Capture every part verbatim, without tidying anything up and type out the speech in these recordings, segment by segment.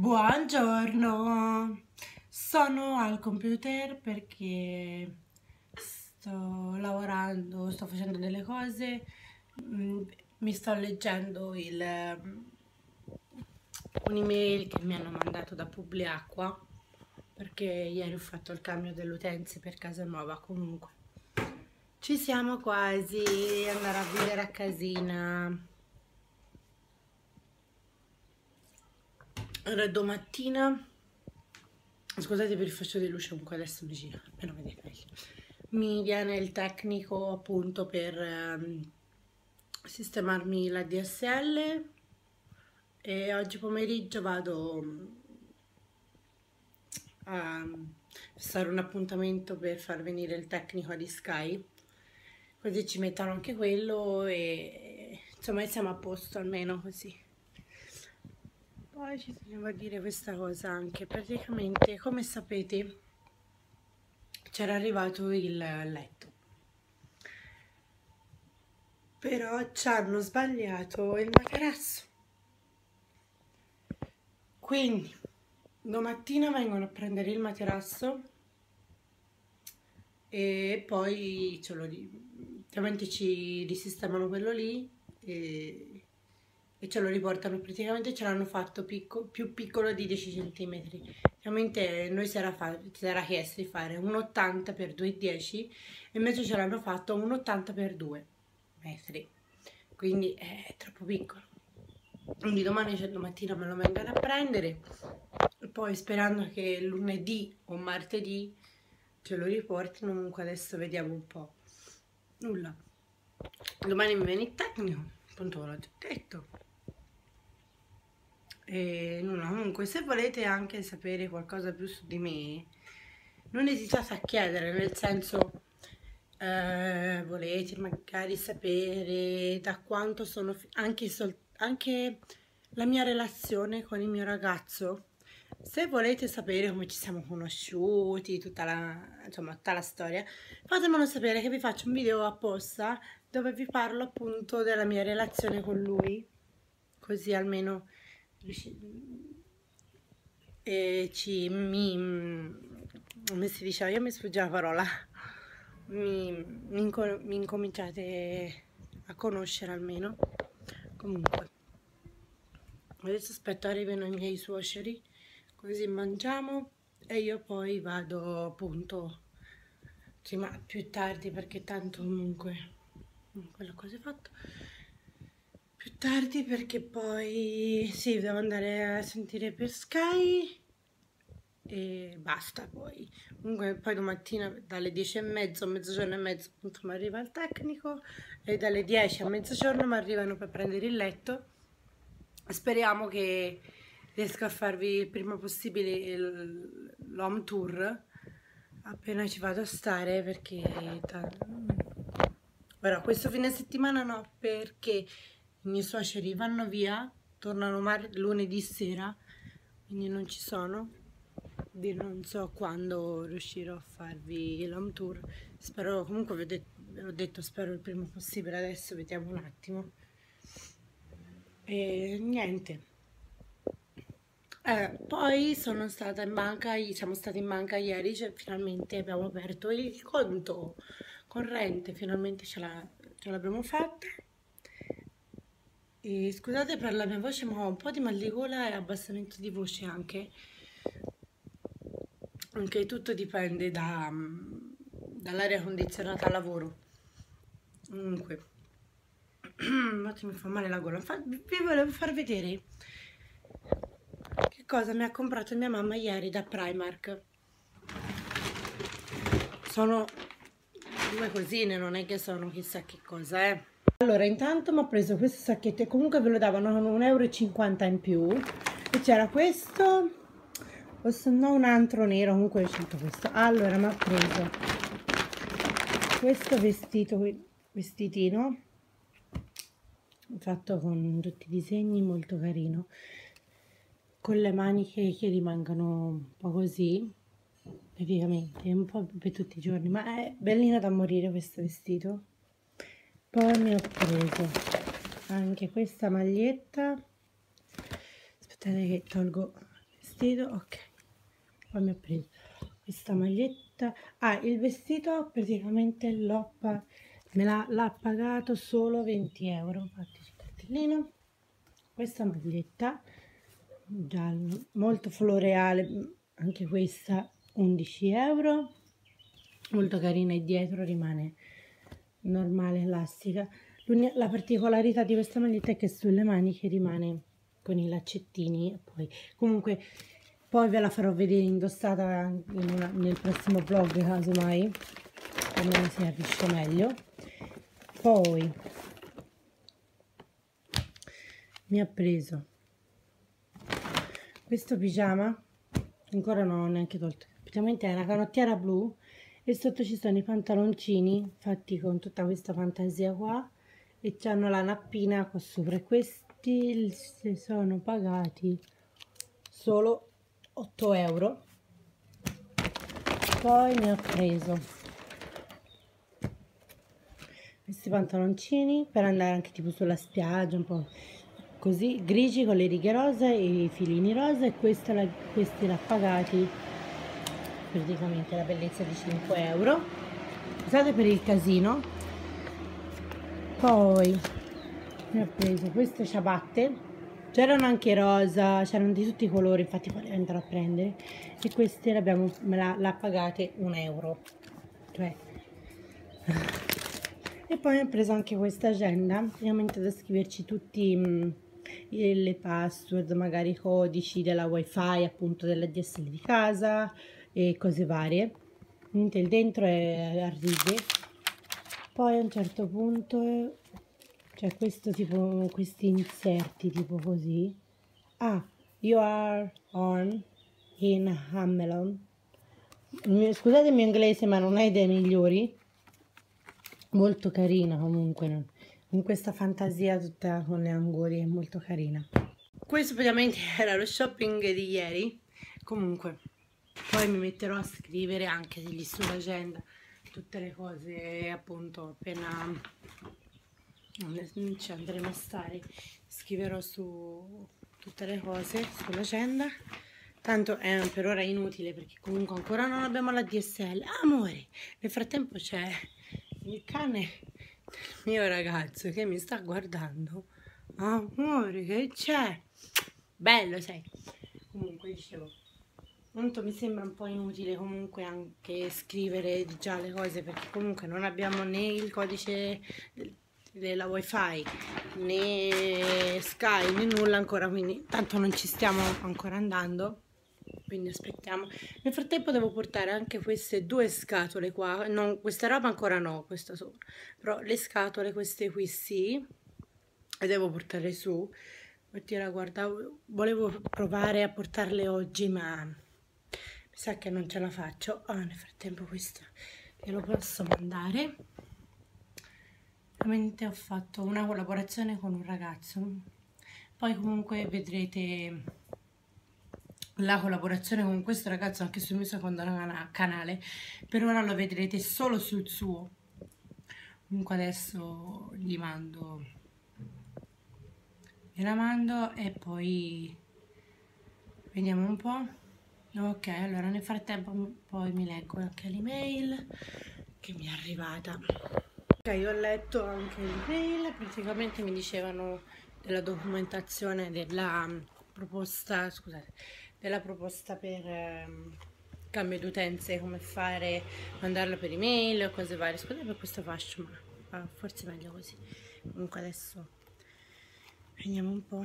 Buongiorno, sono al computer perché sto lavorando, sto facendo delle cose, mi sto leggendo un'email che mi hanno mandato da Publiacqua perché ieri ho fatto il cambio dell'utenza per casa nuova. Comunque ci siamo quasi, andare a vivere a casina. Allora, domattina, scusate per il fascio di luce, comunque adesso mi gira, appena vedete meglio. Mi viene il tecnico appunto per um, sistemarmi la D S L e oggi pomeriggio vado a fissare un appuntamento per far venire il tecnico di Sky, così ci mettono anche quello e insomma siamo a posto almeno così. Poi ci tenevo a dire questa cosa anche, praticamente come sapete c'era arrivato il letto, però ci hanno sbagliato il materasso, quindi domattina vengono a prendere il materasso e poi ce lo, ovviamente ci risistemano quello lì e... e ce lo riportano. Praticamente ce l'hanno fatto picco, più piccolo di dieci centimetri. Ovviamente noi si era, si era chiesto di fare uno ottanta per due dieci e invece ce l'hanno fatto uno ottanta per due metri, quindi è troppo piccolo. Quindi domani, cioè, domattina me lo vengono a prendere e poi, sperando che lunedì o martedì ce lo riportino. Comunque adesso vediamo un po'. Nulla, domani mi viene il tecnico, appunto ve l'ho già detto. E no, comunque, se volete anche sapere qualcosa più su di me, non esitate a chiedere, nel senso, eh, volete magari sapere da quanto sono anche, anche la mia relazione con il mio ragazzo, se volete sapere come ci siamo conosciuti, tutta la, insomma, tutta la storia, fatemelo sapere che vi faccio un video apposta dove vi parlo appunto della mia relazione con lui, così almeno e ci mi, come si diceva, io mi sfugge la parola, mi, mi, inco, mi incominciate a conoscere almeno. Comunque adesso aspetto arrivino i miei suoceri, così mangiamo e io poi vado appunto, sì, ma più tardi, perché tanto comunque quella cosa è fatta più tardi, perché poi sì, devo andare a sentire per Sky e basta. Poi comunque poi domattina dalle dieci e mezza a mezzogiorno e mezzo appunto mi arriva il tecnico e dalle dieci a mezzogiorno mi arrivano per prendere il letto. Speriamo che riesco a farvi il prima possibile l'home tour appena ci vado a stare, perché però questo fine settimana no, perché i miei suoceri vanno via, tornano lunedì sera, quindi non ci sono. Quindi non so quando riuscirò a farvi l'home tour. Spero, comunque ve l'ho detto, detto, spero il prima possibile. Adesso vediamo un attimo. E niente. Eh, poi sono stata in banca, siamo stati in banca ieri, cioè, finalmente abbiamo aperto il conto corrente, finalmente ce l'abbiamo fatta. E scusate per la mia voce, ma ho un po' di mal di gola e abbassamento di voce anche. Anche tutto dipende da, dall'aria condizionata al lavoro. Comunque, un attimo, mi fa male la gola. Vi volevo far vedere che cosa mi ha comprato mia mamma ieri da Primark. Sono due cosine, non è che sono chissà che cosa, eh. Allora, intanto mi ho preso questo sacchetto e comunque ve lo davano un euro e cinquanta in più. E c'era questo, o se no un altro nero, comunque ho scelto questo. Allora, mi ha preso questo vestito, vestitino, fatto con tutti i disegni, molto carino, con le maniche che rimangono un po' così, praticamente, un po' per tutti i giorni, ma è bellino da morire questo vestito. Poi mi ho preso anche questa maglietta, aspettate che tolgo vestito, ok, poi mi ho preso questa maglietta. Ah, il vestito praticamente l'ho me l'ha pagato solo venti euro, infatti il cartellino. Questa maglietta giallo, molto floreale, anche questa undici euro, molto carina, e dietro rimane normale elastica. La particolarità di questa maglietta è che sulle maniche rimane con i laccettini, e poi comunque poi ve la farò vedere indossata in una, nel prossimo vlog, casomai, come si capisce meglio. Poi mi ha preso questo pigiama, ancora non ho neanche tolto, praticamente è una canottiera blu e sotto ci sono i pantaloncini fatti con tutta questa fantasia qua, e c'hanno la nappina qua sopra, e questi si sono pagati solo otto euro. Poi ne ho preso questi pantaloncini per andare anche tipo sulla spiaggia, un po' così, grigi con le righe rosa e i filini rosa, e questa, la, questi l'ha pagati praticamente la bellezza di cinque euro, scusate per il casino. Poi mi ho preso queste ciabatte, c'erano anche rosa, c'erano di tutti i colori, infatti poi le andrò a prendere, e queste le abbiamo, me la, la pagate un euro, cioè. E poi mi ho preso anche questa agenda, praticamente da scriverci tutti mh, le password, magari i codici della wifi, appunto della D S L di casa e cose varie. Niente, il dentro è a righe. Poi a un certo punto c'è questo tipo, questi inserti tipo così. Ah, you are on in Hamilton. Scusate il mio inglese, ma non è dei migliori. Molto carina comunque, con questa fantasia tutta con le angurie, molto carina. Questo praticamente era lo shopping di ieri. Comunque, poi mi metterò a scrivere anche degli sull'agenda, tutte le cose, appunto, appena ci andremo a stare scriverò su tutte le cose sull'agenda. Tanto è per ora inutile perché comunque ancora non abbiamo la D S L. Amore, nel frattempo c'è il cane del mio ragazzo che mi sta guardando. Amore, che c'è? Bello, sai. Comunque, dicevo, mi sembra un po' inutile comunque anche scrivere già le cose, perché comunque non abbiamo né il codice della wifi né Sky né nulla ancora, quindi tanto non ci stiamo ancora andando, quindi aspettiamo. Nel frattempo devo portare anche queste due scatole qua, non, questa roba ancora no, questa sopra, però le scatole queste qui sì, le devo portare su, perché la guardavo, volevo provare a portarle oggi ma sa che non ce la faccio. Ah, nel frattempo questo glielo posso mandare. Ovviamente ho fatto una collaborazione con un ragazzo, poi comunque vedrete la collaborazione con questo ragazzo anche sul mio secondo canale, per ora lo vedrete solo sul suo. Comunque adesso gli mando, gliela mando e poi vediamo un po'. Ok, allora nel frattempo poi mi leggo anche l'email che mi è arrivata. Ok, ho letto anche l'email, praticamente mi dicevano della documentazione della proposta, scusate, della proposta per ehm, cambio d'utenze, come fare, mandarla per email o cose varie. Scusate per questo fascio, ma ah, forse è meglio così. Comunque adesso vediamo un po',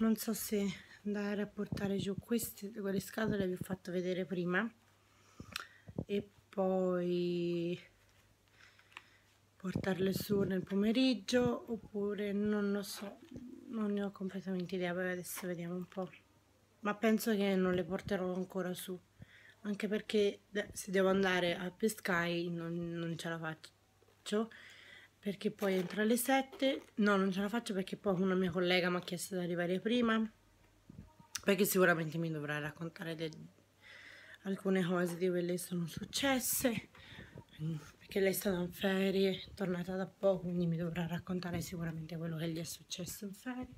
non so se andare a portare giù queste, quelle scatole vi ho fatto vedere prima, e poi portarle su nel pomeriggio, oppure non lo so, non ne ho completamente idea, poi adesso vediamo un po', ma penso che non le porterò ancora su, anche perché se devo andare a Sky non, non ce la faccio, perché poi entro alle sette, no, non ce la faccio perché poi una mia collega mi ha chiesto di arrivare prima, perché sicuramente mi dovrà raccontare de... alcune cose di quelle che sono successe, perché lei è stata in ferie, è tornata da poco, quindi mi dovrà raccontare sicuramente quello che gli è successo in ferie.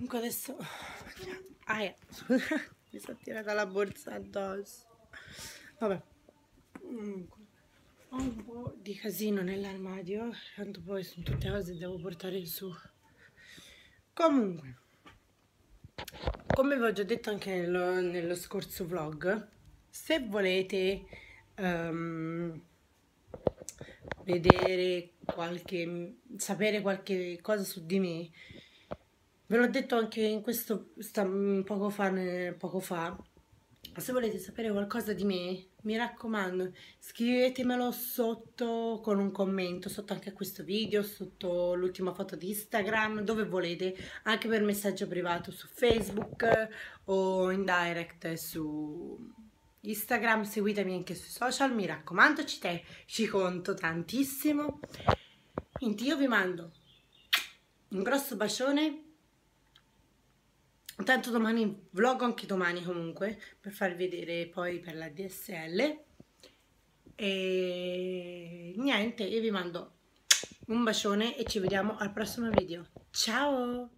Comunque adesso... Ah, yeah. Mi sono tirata la borsa addosso. Vabbè. Comunque. Ho un po' di casino nell'armadio, tanto poi sono tutte cose che devo portare su. Comunque, come vi ho già detto anche nello, nello scorso vlog, se volete um, vedere qualche, sapere qualche cosa su di me, ve l'ho detto anche in questo poco fa, poco fa. Se volete sapere qualcosa di me, mi raccomando, scrivetemelo sotto con un commento, sotto anche a questo video, sotto l'ultima foto di Instagram, dove volete, anche per messaggio privato su Facebook o in direct su Instagram. Seguitemi anche sui social, mi raccomando, ci, te, ci conto tantissimo. Quindi io vi mando un grosso bacione. Tanto domani, vlog anche domani comunque, per farvi vedere poi per la D S L. E niente, io vi mando un bacione e ci vediamo al prossimo video. Ciao!